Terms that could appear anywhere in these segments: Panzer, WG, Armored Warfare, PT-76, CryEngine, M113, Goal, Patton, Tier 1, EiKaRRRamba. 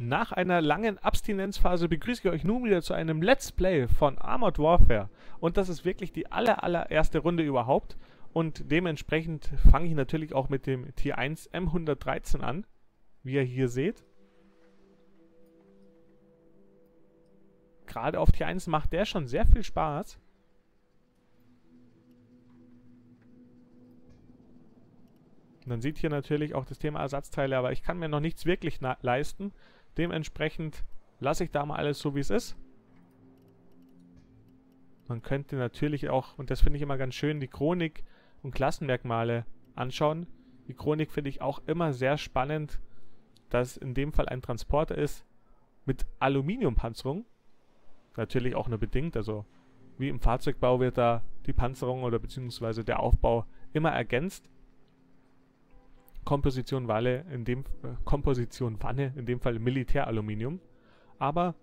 Nach einer langen Abstinenzphase begrüße ich euch nun wieder zu einem Let's Play von Armored Warfare. Und das ist wirklich die allererste Runde überhaupt. Und dementsprechend fange ich natürlich auch mit dem T1 M113 an, wie ihr hier seht. Gerade auf T1 macht der schon sehr viel Spaß. Und dann sieht hier natürlich auch das Thema Ersatzteile, aber ich kann mir noch nichts wirklich leisten. Dementsprechend lasse ich da mal alles so, wie es ist. Man könnte natürlich auch, und das finde ich immer ganz schön, die Chronik und Klassenmerkmale anschauen. Die Chronik finde ich auch immer sehr spannend, dass in dem Fall ein Transporter ist mit Aluminiumpanzerung. Natürlich auch nur bedingt, also wie im Fahrzeugbau wird da die Panzerung oder beziehungsweise der Aufbau immer ergänzt. Komposition Wanne, in dem Fall Militäraluminium. Aber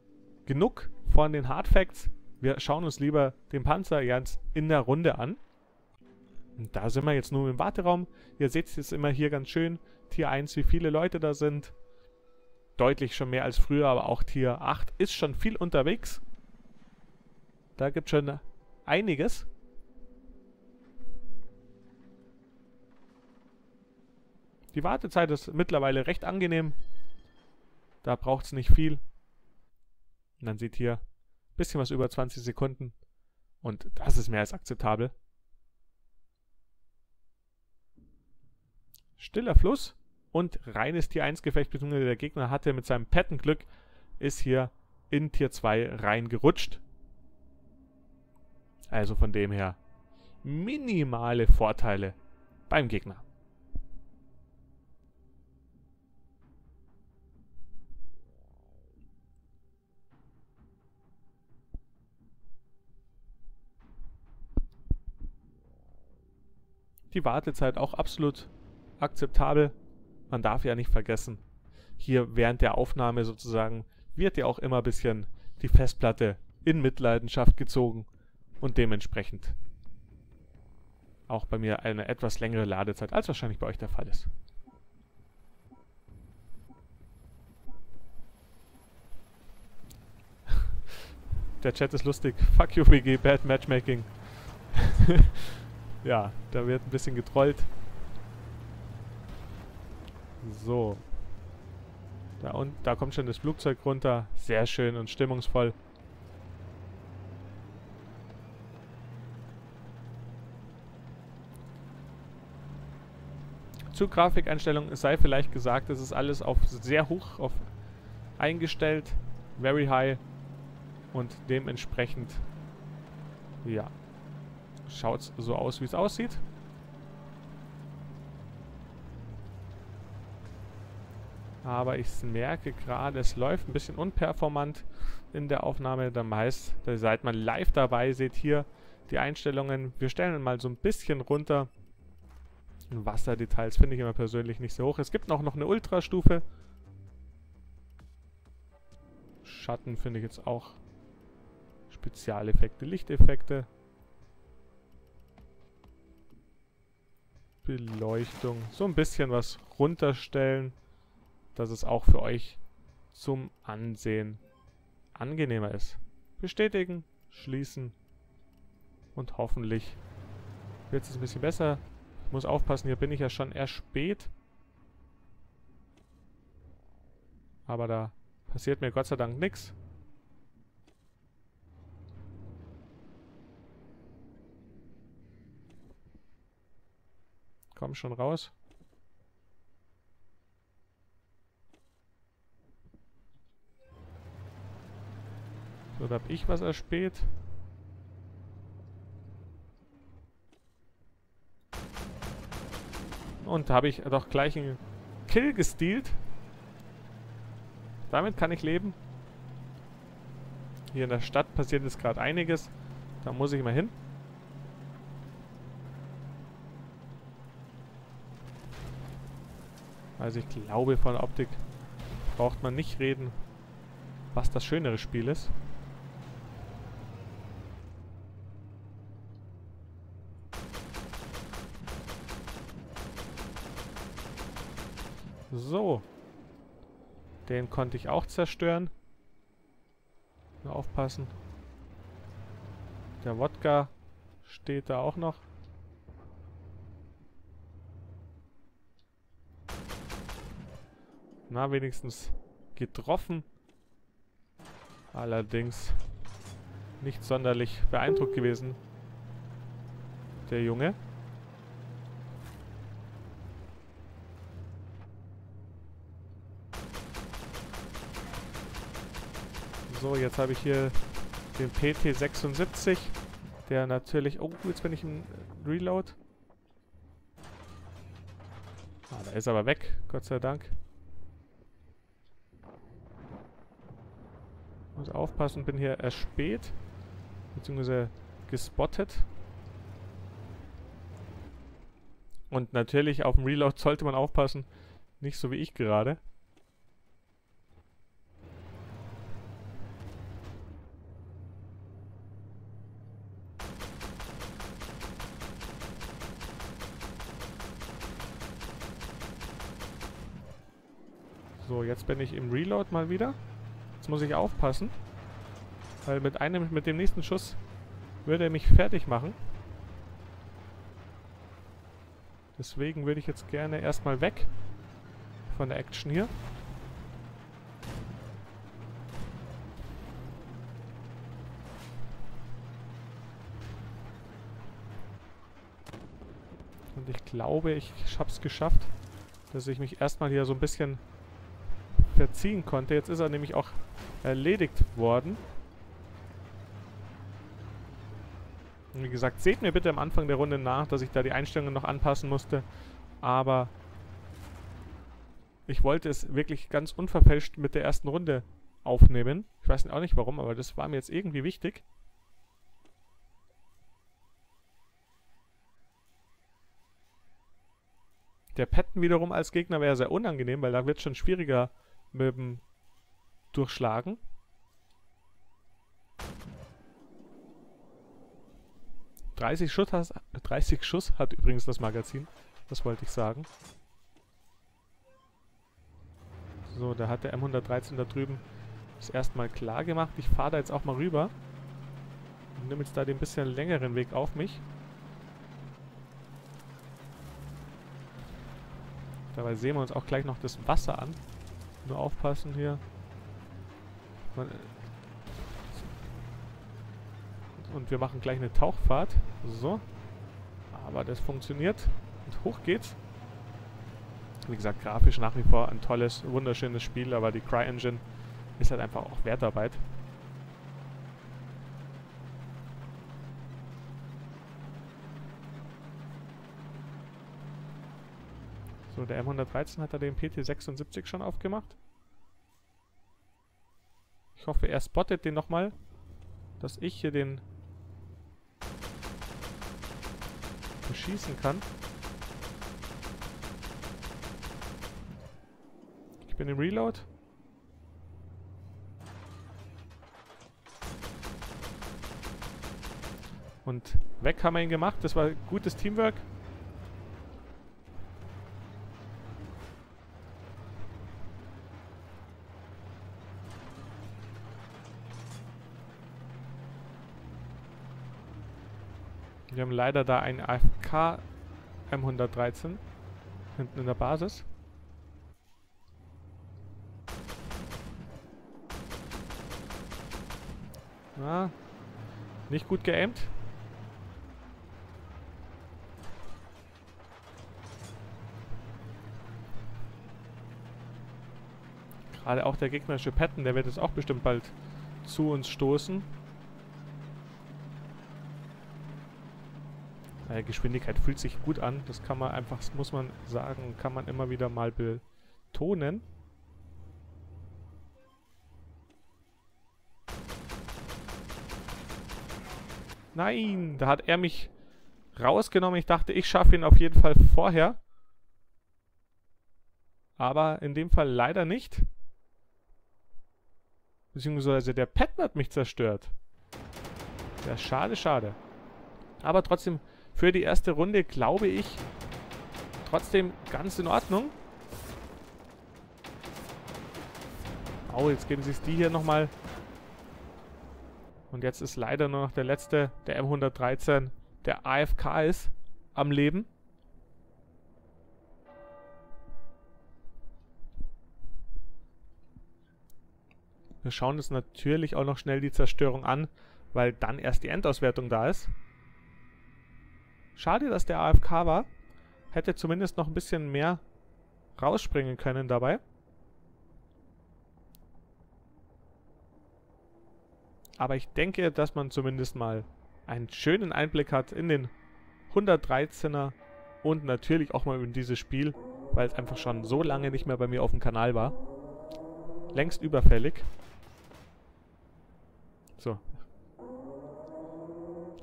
genug von den Hardfacts. Wir schauen uns lieber den Panzer ganz in der Runde an. Und da sind wir jetzt nur im Warteraum. Ihr seht es jetzt immer hier ganz schön. Tier 1, wie viele Leute da sind. Deutlich schon mehr als früher, aber auch Tier 8 ist schon viel unterwegs. Da gibt es schon einiges. Die Wartezeit ist mittlerweile recht angenehm. Da braucht es nicht viel. Und dann seht ihr ein bisschen was über 20 Sekunden. Und das ist mehr als akzeptabel. Stiller Fluss und reines Tier 1 Gefecht, beziehungsweise der Gegner hatte mit seinem Patton Glück, ist hier in Tier 2 reingerutscht. Also von dem her minimale Vorteile beim Gegner. Die Wartezeit auch absolut akzeptabel. Man darf ja nicht vergessen, hier während der Aufnahme sozusagen wird ja auch immer ein bisschen die Festplatte in Mitleidenschaft gezogen und dementsprechend auch bei mir eine etwas längere Ladezeit, als wahrscheinlich bei euch der Fall ist. Der Chat ist lustig. Fuck you, WG, bad matchmaking. Ja, da wird ein bisschen getrollt. So. Da kommt schon das Flugzeug runter. Sehr schön und stimmungsvoll. Zu Grafikeinstellungen, es sei vielleicht gesagt, es ist alles auf sehr hoch eingestellt. Very high. Und dementsprechend, ja, schaut es so aus, wie es aussieht. Aber ich merke gerade, es läuft ein bisschen unperformant in der Aufnahme. Dann heißt, da seid man live dabei, seht hier die Einstellungen. Wir stellen mal so ein bisschen runter. Wasserdetails finde ich immer persönlich nicht so hoch. Es gibt noch eine Ultrastufe. Schatten finde ich jetzt auch. Spezialeffekte, Lichteffekte. Beleuchtung, so ein bisschen was runterstellen, dass es auch für euch zum Ansehen angenehmer ist. Bestätigen, schließen und hoffentlich wird es ein bisschen besser. Ich muss aufpassen, hier bin ich ja schon eher spät. Aber da passiert mir Gott sei Dank nichts. Komm schon raus. So, da hab ich was erspäht. Und habe ich doch gleich einen Kill gestealt. Damit kann ich leben. Hier in der Stadt passiert jetzt gerade einiges. Da muss ich mal hin. Also ich glaube, von der Optik braucht man nicht reden, was das schönere Spiel ist. So. Den konnte ich auch zerstören. Nur aufpassen. Der Wodka steht da auch noch. Na, wenigstens getroffen. Allerdings nicht sonderlich beeindruckt gewesen, der Junge. So, jetzt habe ich hier den PT-76, der natürlich... Oh, jetzt bin ich im Reload. Ah, der ist aber weg, Gott sei Dank. Muss aufpassen, bin hier erspäht, beziehungsweise gespottet. Und natürlich auf dem Reload sollte man aufpassen, nicht so wie ich gerade. So, jetzt bin ich im Reload mal wieder. Jetzt muss ich aufpassen, weil mit dem nächsten Schuss würde er mich fertig machen. Deswegen würde ich jetzt gerne erstmal weg von der Action hier. Und ich glaube, ich habe es geschafft, dass ich mich erstmal hier so ein bisschen verziehen konnte. Jetzt ist er nämlich auch erledigt worden. Und wie gesagt, seht mir bitte am Anfang der Runde nach, dass ich da die Einstellungen noch anpassen musste. Aber ich wollte es wirklich ganz unverfälscht mit der ersten Runde aufnehmen. Ich weiß auch nicht warum, aber das war mir jetzt irgendwie wichtig. Der Patton wiederum als Gegner wäre sehr unangenehm, weil da wird es schon schwieriger mit dem Durchschlagen. Dreißig Schuss hat übrigens das Magazin. Das wollte ich sagen. So, da hat der M113 da drüben das erstmal klar gemacht. Ich fahre da jetzt auch mal rüber. Und nehme jetzt da den bisschen längeren Weg auf mich. Dabei sehen wir uns auch gleich noch das Wasser an. Nur aufpassen hier. Und wir machen gleich eine Tauchfahrt. So. Aber das funktioniert. Und hoch geht's. Wie gesagt, grafisch nach wie vor ein tolles, wunderschönes Spiel. Aber die CryEngine ist halt einfach auch Wertarbeit. So, der M113 hat da den PT-76 schon aufgemacht. Ich hoffe, er spottet den nochmal, dass ich hier den beschießen kann. Ich bin im Reload. Und weg haben wir ihn gemacht. Das war gutes Teamwork. Wir haben leider da einen AFK M113 hinten in der Basis. Na, nicht gut geaimt. Gerade auch der gegnerische Patton, der wird jetzt auch bestimmt bald zu uns stoßen. Geschwindigkeit fühlt sich gut an, das kann man einfach, muss man sagen, kann man immer wieder mal betonen. Nein, da hat er mich rausgenommen. Ich dachte, ich schaffe ihn auf jeden Fall vorher. Aber in dem Fall leider nicht. Beziehungsweise der Patton hat mich zerstört. Ja, schade, schade. Aber trotzdem... Für die erste Runde glaube ich trotzdem ganz in Ordnung. Oh, jetzt geben sie es die hier nochmal. Und jetzt ist leider nur noch der letzte, der M113, der AFK ist, am Leben. Wir schauen uns natürlich auch noch schnell die Zerstörung an, weil dann erst die Endauswertung da ist. Schade, dass der AFK war. Hätte zumindest noch ein bisschen mehr rausspringen können dabei. Aber ich denke, dass man zumindest mal einen schönen Einblick hat in den 113er und natürlich auch mal in dieses Spiel, weil es einfach schon so lange nicht mehr bei mir auf dem Kanal war. Längst überfällig. So.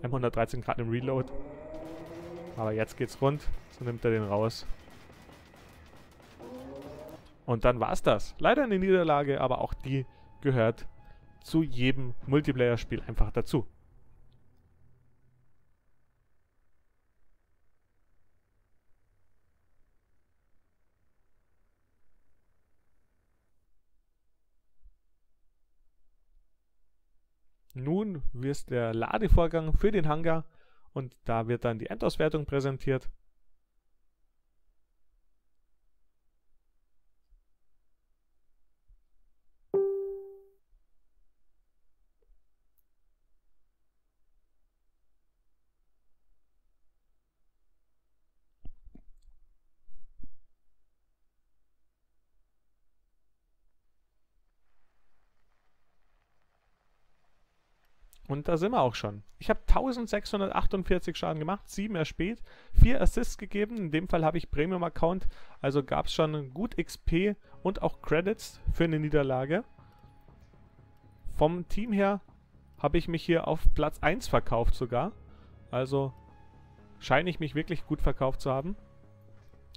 M113 gerade im Reload. Aber jetzt geht's rund. So nimmt er den raus. Und dann war's das. Leider eine Niederlage, aber auch die gehört zu jedem Multiplayer-Spiel einfach dazu. Nun wird der Ladevorgang für den Hangar und da wird dann die Endauswertung präsentiert. Und da sind wir auch schon. Ich habe 1648 Schaden gemacht, 7 erspäht, 4 Assists gegeben. In dem Fall habe ich Premium-Account, also gab es schon gut XP und auch Credits für eine Niederlage. Vom Team her habe ich mich hier auf Platz 1 verkauft sogar. Also scheine ich mich wirklich gut verkauft zu haben.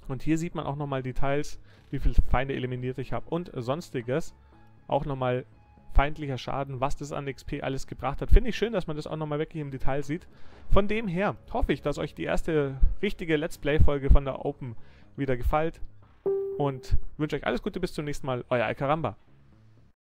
Und hier sieht man auch nochmal Details, wie viele Feinde eliminiert ich habe und sonstiges. Auch nochmal feindlicher Schaden, was das an XP alles gebracht hat. Finde ich schön, dass man das auch nochmal wirklich im Detail sieht. Von dem her hoffe ich, dass euch die erste richtige Let's Play-Folge von der Open wieder gefällt und wünsche euch alles Gute bis zum nächsten Mal. Euer EiKaRRRamba.